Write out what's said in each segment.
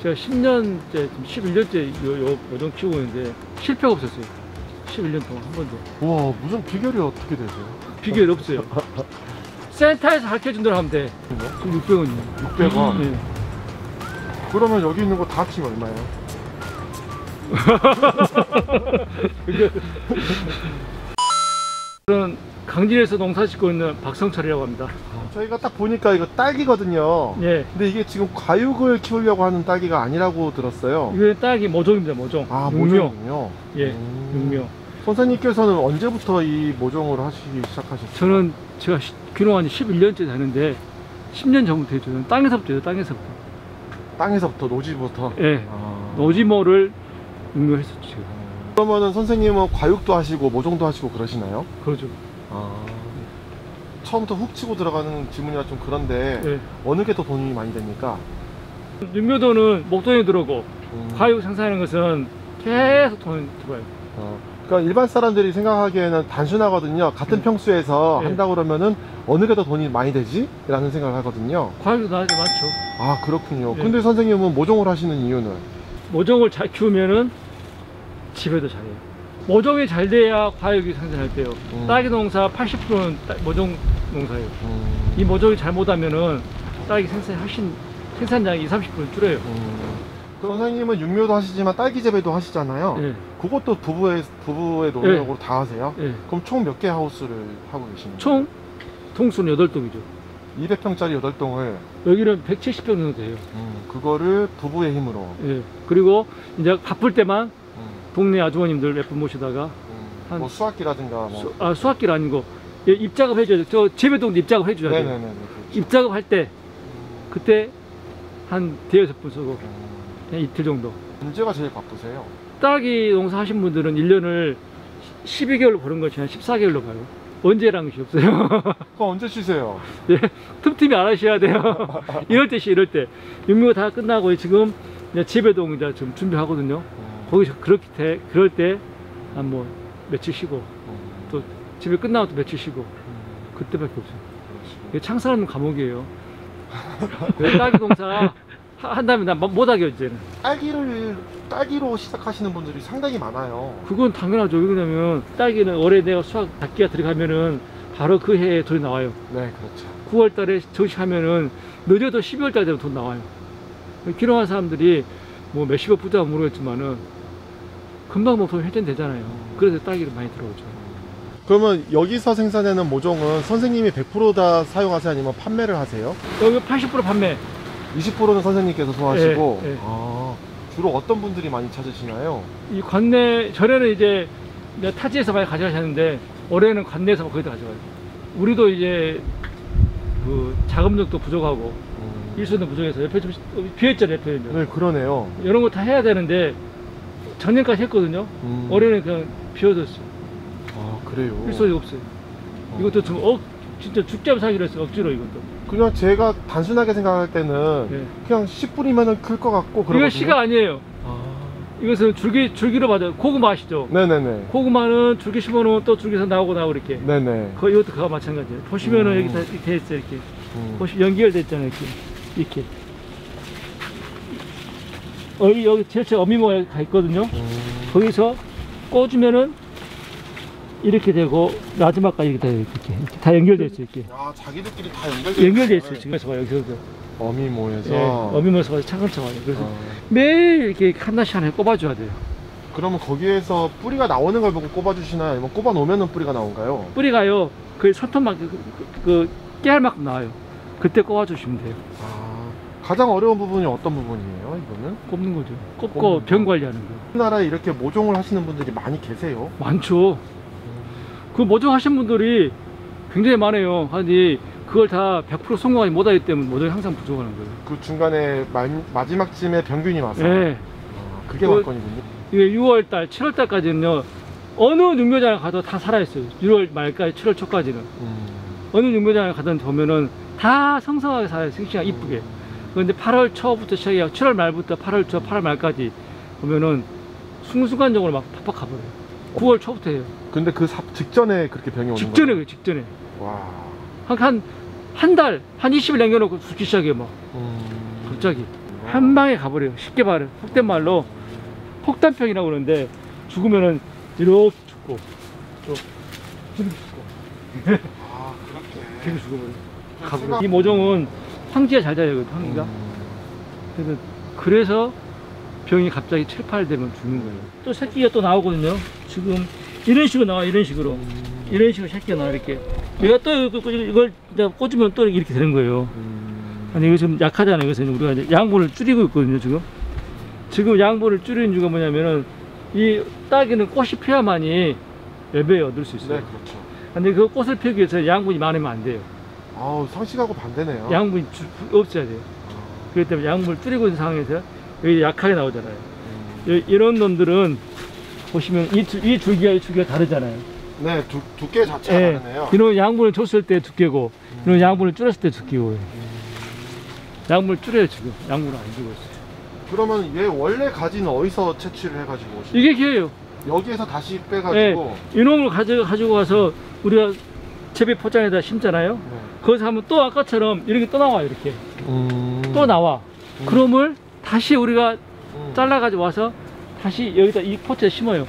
제가 10년째, 11년째 요정 키우고 있는데 실패가 없었어요. 11년 동안 한 번도. 와, 무슨 비결이 어떻게 되세요? 비결이 없어요. 센터에서 가르쳐준 대로 하면 돼. 그럼 600원이요. 600원? 네. 그러면 여기 있는 거 다 합치면 얼마예요? 저는 강진에서 농사 짓고 있는 박성철이라고 합니다. 저희가 딱 보니까 이거 딸기거든요. 예. 근데 이게 지금 과육을 키우려고 하는 딸기가 아니라고 들었어요. 이게 딸기 모종입니다. 모종. 아, 모종이요? 예, 육묘. 선생님께서는 언제부터 이 모종으로 하시기 시작하셨어요? 저는 제가 귀농한 지 11년째 되는데 10년 전부터 했죠. 땅에서부터 해요. 땅에서부터. 땅에서부터, 노지부터? 예. 아. 노지모를 육묘했었죠, 제가. 그러면은 선생님은 과육도 하시고 모종도 하시고 그러시나요? 그러죠. 아... 처음부터 훅 치고 들어가는 질문이라 좀 그런데 네. 어느 게 더 돈이 많이 됩니까? 육묘도는 목돈이 들어오고 과육 생산하는 것은 계속 돈이 들어와요. 그러니까 일반 사람들이 생각하기에는 단순하거든요. 같은 평수에서 한다고 그러면은 어느 게 더 돈이 많이 되지? 라는 생각을 하거든요. 과육도 나중에 많죠. 아, 그렇군요. 네. 근데 선생님은 모종을 하시는 이유는? 모종을 잘 키우면은 집에도 잘해요. 모종이 잘 돼야 과육이 생산할 때요. 딸기 농사 80%는 모종 농사예요. 이 모종이 잘못하면은 딸기 생산량이 20~30% 줄어요. 그럼 선생님은 육묘도 하시지만 딸기 재배도 하시잖아요. 예. 그것도 부부의 노력으로 예. 다 하세요? 예. 그럼 총 몇 개 하우스를 하고 계시나요? 총 통수는 8동이죠. 200평짜리 8동을 여기는 170평 정도 돼요. 그거를 부부의 힘으로. 예. 그리고 이제 바쁠 때만 동네 아주머님들 몇 분 모시다가 뭐 수확기라든가 뭐. 수확기는 아니고 예, 입작업 해줘야죠. 저 재배동도 입작업 해줘야 돼요. 네네네, 그렇죠. 입작업 할 때 그때 한 대여섯 분 쓰고 그냥 이틀 정도. 언제가 제일 바쁘세요? 딸기 농사 하신 분들은 1년을 12개월로 보는 것이 아니라 14개월로 봐요. 언제라는 것이 없어요. 그럼 언제 쉬세요? 예, 틈틈이 안 하셔야 돼요. 이럴 때 육묘 다 끝나고 지금 재배동 이제 좀 준비하거든요. 거기서 그럴 때 한 뭐 며칠 쉬고 또 집에 끝나고 또 며칠 쉬고 그때밖에 없어요. 이게 창사하는 감옥이에요. 딸기 농사 한다면 난 못하게 이제는. 딸기로 시작하시는 분들이 상당히 많아요. 그건 당연하죠. 왜냐면 딸기는 올해 내가 수확 닭기가 들어가면은 바로 그 해에 돈이 나와요. 네, 그렇죠. 9월달에 저시하면은 늦어도 12월달 되면 돈 나와요. 귀농한 사람들이 뭐 몇십억 부자가 모르겠지만은 금방 보통 회전되잖아요. 그래서 딸기를 많이 들어오죠. 그러면 여기서 생산되는 모종은 선생님이 100% 다 사용하세요? 아니면 판매를 하세요? 여기 80% 판매, 20%는 선생님께서 소화하시고. 예, 예. 아, 주로 어떤 분들이 많이 찾으시나요? 이 관내, 전에는 이제 타지에서 많이 가져가셨는데 올해는 관내에서 거의 다 가져가요. 우리도 이제 그 자금력도 부족하고 일손도 부족해서 옆에 좀 비었잖아요. 옆에. 네, 그러네요. 이런 거 다 해야 되는데 전년까지 했거든요. 올해는 그냥 비워졌어요. 아, 그래요? 일손이 없어요. 이것도 좀 진짜 죽잡 사기로 했어요. 억지로 이것도. 그냥 제가 단순하게 생각할 때는 네. 그냥 씨 뿌리면은 클 것 같고 그런. 이거 씨가 아니에요. 아. 이것은 줄기로 받아요. 고구마 아시죠? 네네네. 고구마는 줄기 심어놓으면 또 줄기에서 나오고 이렇게. 네네. 이것도 그거 마찬가지예요. 보시면은 여기 다 이렇게 됐어요. 이렇게. 보시 연결됐잖아요. 이렇게. 이렇게 여기 제일 어미모가 가 있거든요. 거기서 꽂으면은 이렇게 되고 마지막까지 이렇게 돼요. 이렇게 다 연결돼 있어요. 이렇게. 아, 자기들끼리 다 연결돼 있어요. 지금 그래서 봐요. 여기서 어미모에서. 네, 어미모에서 봐서 차근차근 와요. 그래서 매일 이렇게 하나씩 하나 꼽아줘야 돼요. 그러면 거기에서 뿌리가 나오는 걸 보고 꼽아주시나요? 아니면 꼽아 놓으면은 뿌리가 나온가요? 뿌리가요. 그 손톱만큼 그 깨알만큼 나와요. 그때 꼽아주시면 돼요. 가장 어려운 부분이 어떤 부분이에요? 이거는? 꼽는 거죠. 꼽고 병 관리하는 거예요. 우리나라에 이렇게 모종을 하시는 분들이 많이 계세요? 많죠. 그 모종 하신 분들이 굉장히 많아요. 아니 그걸 다 100% 성공하지 못하기 때문에 모종이 항상 부족하는 거예요. 그 중간에 마지막쯤에 병균이 와서. 네. 그게 관건이군요. 이게 6월달, 7월달까지는요. 어느 육묘장에 가도 다 살아있어요. 6월 말까지, 7월 초까지는. 어느 육묘장에 가든 보면은 다 성성하게 살아요. 생식이 이쁘게. 그런데 8월 초부터 시작해서 7월 말부터 8월 초, 8월 말까지 보면은 순간적으로 막 팍팍 가버려요. 9월 초부터 해요. 근데 그 직전에 그렇게 병이 오는 거예요? 직전에 그래요, 직전에. 와. 한 달, 한 20일 남겨놓고 죽기 시작해요, 막. 갑자기. 한 방에 가버려요. 쉽게 말해, 속된 말로 폭탄병이라고 그러는데, 죽으면은 이렇게 죽고 또 이렇게 죽고 이렇게 죽어버려요. 가버려요. 이 모종은 황제가 잘 자려거든, 황제가. 그래서 병이 갑자기 7, 8 되면 죽는 거예요. 또 새끼가 또 나오거든요. 지금 이런 식으로 나와, 이런 식으로. 이런 식으로 새끼가 나와, 이렇게. 얘가 또 이걸 꽂으면 또 이렇게 되는 거예요. 근데 이거 지금 약하잖아요. 그래서 우리가 이제 양분을 줄이고 있거든요, 지금. 지금 양분을 줄이는 이유가 뭐냐면은, 이 딸기는 꽃이 피어야만이 열매를 얻을 수 있어요. 네, 그렇죠. 근데 그 꽃을 피우기 위해서 양분이 많으면 안 돼요. 아우, 상식하고 반대네요. 양분이 없어야 돼요. 그렇기 때문에 양분을 줄이고 있는 상황에서 여기 약하게 나오잖아요. 이런 놈들은 보시면 이 줄기와 이 줄기가 다르잖아요. 네, 두께 자체가 네, 다르네요. 이런 양분을 줬을 때 두께고, 이런 양분을 줄였을 때 두께고요. 양분을 줄여요, 지금. 양분을 안 주고 있어요. 그러면 얘 원래 가지는 어디서 채취를 해가지고 오시나요? 이게 기회예요. 여기에서 다시 빼가지고. 네, 이놈을 가지고 와서 우리가 채비 포장에다 심잖아요. 네. 거기서 하면 또 아까처럼 이렇게 또 나와, 이렇게. 또 나와. 그럼을 다시 우리가 잘라가지고 와서 다시 여기다 이 포트에 심어요.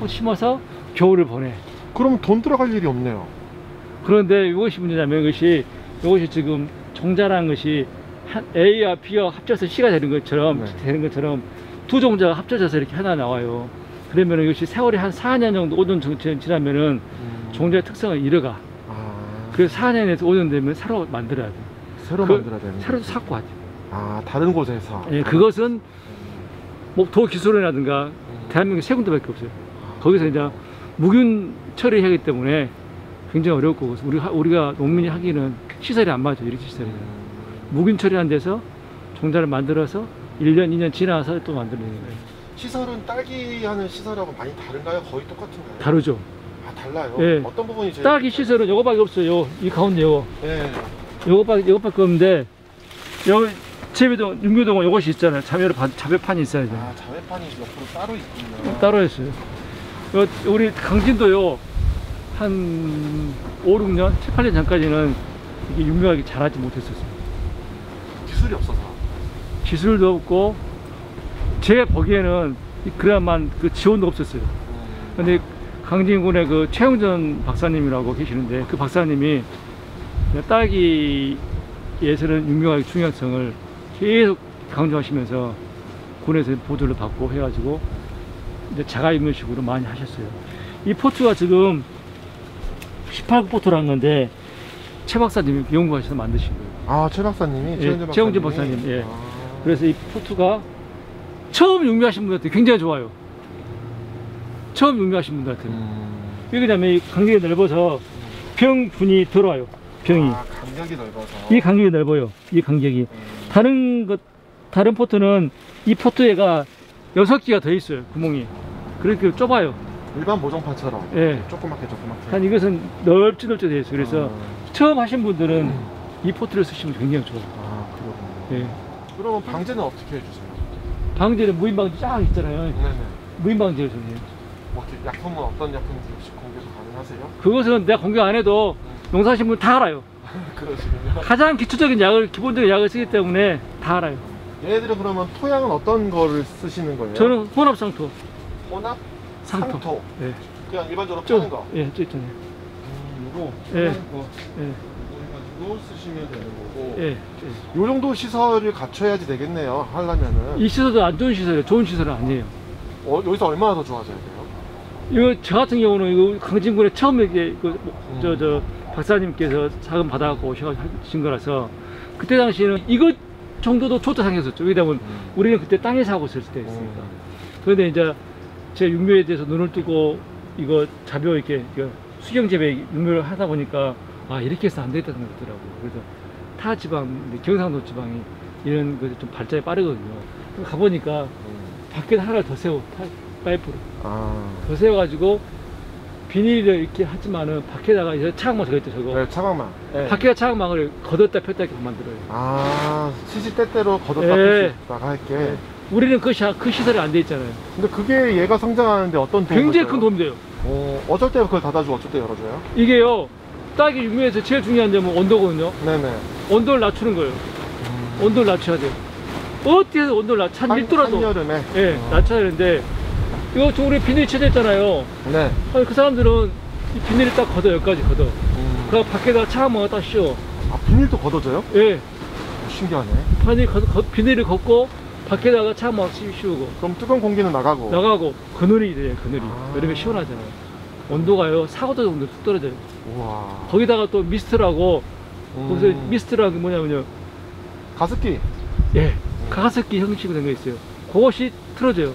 포 심어서 겨울을 보내. 그럼 돈 들어갈 일이 없네요. 그런데 이것이 문제냐면, 이것이 지금 종자라는 것이 A와 B와 합쳐서 C가 되는 것처럼, 네. 되는 것처럼 두 종자가 합쳐져서 이렇게 하나 나와요. 그러면 이것이 세월이 한 4년 정도 5년 지나면은 종자의 특성을 잃어가. 그래서 4년에서 5년 되면 새로 만들어야 돼요. 새로 만들어야 되는 새로 삭고 하죠. 아, 다른 곳에서. 예, 그것은 뭐 도기술원이라든가 대한민국 세 군데밖에 없어요. 거기서 이제 무균 처리하기 때문에 굉장히 어렵고, 우리가 농민이 하기는 시설이 안 맞아요. 이렇게 시설이. 무균 처리한 데서 종자를 만들어서 1년, 2년 지나서 또 만드는 거예요. 시설은 딸기 하는 시설하고 많이 다른가요? 거의 똑같은가요? 다르죠. 아, 달라요? 예. 어떤 부분이 제일 딸기 시설은 요거밖에 없어요. 이 가운데 요거. 예. 요거밖에 없는데, 여기 채비동, 윤교동은 요것이 있잖아요. 자매판이 있어야 돼요. 아, 자매판이 옆으로 따로 있군요. 따로 있어요. 요, 우리 강진도요, 한 5, 6년, 7, 8년 전까지는 이게 유명하게 잘하지 못했었어요. 기술이 없어서. 기술도 없고, 제 보기에는 그야만 그 지원도 없었어요. 근데 강진군의 그 최용전 박사님이라고 계시는데, 그 박사님이 딸기에서는 유명하게 중요성을 계속 강조하시면서 군에서 보도를 받고 해가지고 이제 자가유명식으로 많이 하셨어요. 이 포트가 지금 18구 포트라는 건데, 최 박사님이 연구하셔서 만드신 거예요. 아, 최 박사님이? 최용진 박사님. 예. 아. 그래서 이 포트가 처음 연구하신 분한테 굉장히 좋아요. 처음 연구하신 분들한테는. 왜 그러냐면 이 간격이 넓어서 병분이 들어와요. 병이. 아, 간격이 넓어서. 이 간격이 넓어요. 이 간격이. 다른 포트는 이 포트에가 6개가 더 있어요. 구멍이. 그렇게 좁아요. 일반 모종판처럼. 예. 조그맣게. 한 이것은 넓지 되어 있어요. 그래서 처음 하신 분들은 이 포트를 쓰시면 굉장히 좋아요. 아, 그렇군요. 예. 그러면 방제는 어떻게 해주세요? 방제는 무인방지 쫙 있잖아요. 네네. 무인방지를 좀 해요. 뭐 약품은 어떤 약품인지 혹시 공개도 가능하세요? 그것은 내가 공개 안 해도 농사하신 분 다 알아요. 그러시군요. 가장 기초적인 약을, 기본적인 약을 쓰기 때문에 다 알아요. 얘네들은 그러면 토양은 어떤 거를 쓰시는 거예요? 저는 혼합상토. 혼합상토? 네. 그냥 일반적으로 파는 거? 예, 저 있잖아요. 이거? 예. 거. 예. 이거 쓰시면 되는 거고. 예. 요 정도 시설을 갖춰야지 되겠네요, 하려면은. 이 시설도 안 좋은 시설이에요. 좋은 시설은 아니에요. 여기서 얼마나 더 좋아져야 돼요? 이거 저 같은 경우는 이거 강진군의 처음에 박사님께서 자금 받아갖고 오셔가신 거라서, 그때 당시에는 이것 정도도 초조상했었죠. 왜냐면 우리는 그때 땅에 사고 있을 때였으니까. 그런데 이제 제 육묘에 대해서 눈을 뜨고 이거 자료 이렇게 수경재배 육묘를 하다 보니까, 아, 이렇게 해서 안 되겠다는 것 같더라고요. 그래서 타 지방, 경상도 지방이 이런 것이 좀 발전이 빠르거든요. 가보니까 밖에 하나를 더 세워, 파이프로. 더 세워가지고 비닐을 이렇게 하지만은 밖에다가 이제 차광망 적어있죠, 저거. 네, 차광망. 네. 밖에다 차광망을 걷었다 폈다 이렇게 만들어요. 아, 시시때때로 걷었다 폈다가 이렇게. 네. 우리는 그 시설이 안 돼 있잖아요. 근데 그게 얘가 성장하는데 어떤 도움이 굉장히 큰 도움이 돼요. 어쩔 때 그걸 닫아주고 어쩔 때 열어줘요? 이게요, 딸기 육묘에서 제일 중요한 점은 온도거든요. 네네. 온도를 낮추는 거예요. 온도를 낮춰야 돼요. 어떻게든 온도를 한 1도라도 한여름에 예, 낮춰야 되는데 이거 저 우리 비닐 칠했잖아요. 네. 아니, 그 사람들은 이 비닐을 딱 걷어 여기까지 걷어. 그럼 밖에다 차 한번 딱 씌워. 아 비닐도 걷어져요? 예. 신기하네. 비닐을 걷고 밖에다가 차 한번 씌우고. 그럼 뜨거운 공기는 나가고. 나가고 그늘이 돼요. 그늘이. 아. 여름에 시원하잖아요. 온도가요 4~5도 정도 뚝 떨어져요. 우와. 거기다가 또 미스트라고 거기서 미스트라는 게 뭐냐면요. 가습기. 예. 가습기 형식으로 된 거 있어요. 그것이 틀어져요.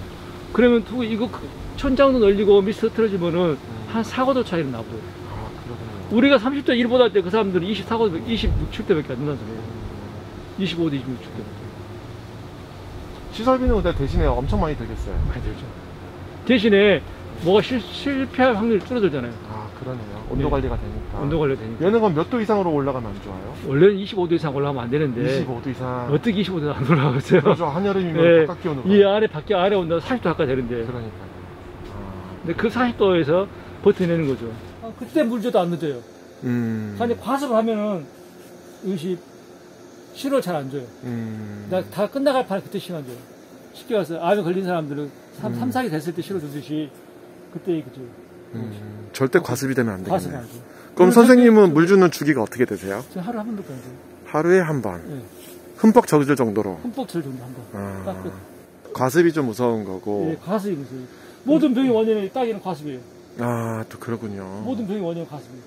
그러면 또 이거 천장도 널리고 미스트 틀어지면은 한 4~5도 차이는 나고요. 아, 우리가 30도 1보다 할 때 그 사람들은 24도, 26도밖에 안 된다는 소리예요. 25도, 26도. 시설비는 근데 대신에 엄청 많이 들겠어요. 많이 들죠. 대신에 뭐가 실패할 확률이 줄어들잖아요. 아 그러네요. 온도 관리가 네. 되니까. 온도 관리가 되니까. 얘는 그럼 몇 도 이상으로 올라가면 안 좋아요? 원래는 25도 이상 올라가면 안 되는데. 25도 이상. 어떻게 25도 안 올라가겠어요? 그렇죠. 한여름이면 네. 바깥 기온으로. 이 안에 밖에 아래 온도가 40도 가까이 되는데. 그러니까요. 아. 근데 그 40도에서 버텨내는 거죠. 아, 그때 물 줘도 안 늦어요. 근데 과습을 하면은 이것이 실을 잘 안 줘요. 나 다 끝나갈 판 그때 실을 안 줘요. 쉽게 와서 암에 걸린 사람들은 3~4기 됐을 때 실을 주듯이. 그때 그죠. 절대 과습이 되면 안 되겠네요. 그럼 선생님은 물 주는 주기가 어떻게 되세요? 저 하루에 한 번 정도. 하루에 한 번. 네. 흠뻑 젖을 정도로. 흠뻑 젖을 정도 한 번. 아. 과습이 좀 무서운 거고. 네, 과습이 무서워요. 모든 병의 원인은 딱이는 과습이에요. 아, 또 그러군요. 모든 병의 원인은 과습이에요.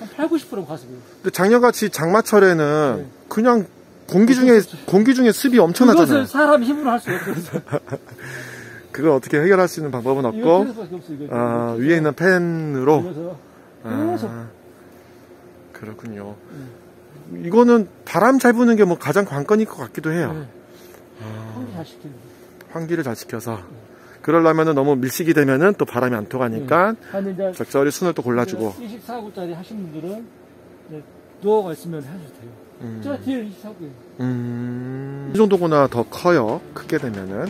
한 80~90% 과습이에요. 근데 작년같이 장마철에는 네. 그냥 공기 중에 습이 엄청나잖아요. 그것을 사람 힘으로 할 수 없어요. 그걸 어떻게 해결할 수 있는 방법은 없고 아, 위에 있는 팬으로 아, 그렇군요. 이거는 바람 잘 부는 게 뭐 가장 관건일 것 같기도 해요. 네. 아, 환기 잘 시키는 환기를 잘 시켜서 네. 그러려면은 너무 밀식이 되면은 또 바람이 안 통하니까 네. 적절히 순을 또 골라주고 24구짜리 하신 분들은 네, 노하우가 있으면 하셔도 돼요. 제가 뒤에 24구예요. 이 정도구나. 더 커요. 크게 되면은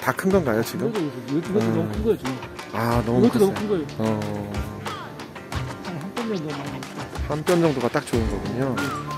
다 큰 건가요 지금? 이것도 너무 큰 거예요 지금. 아 너무 큰 거예요. 한 뼘 정도가 딱 좋은 거군요. 네.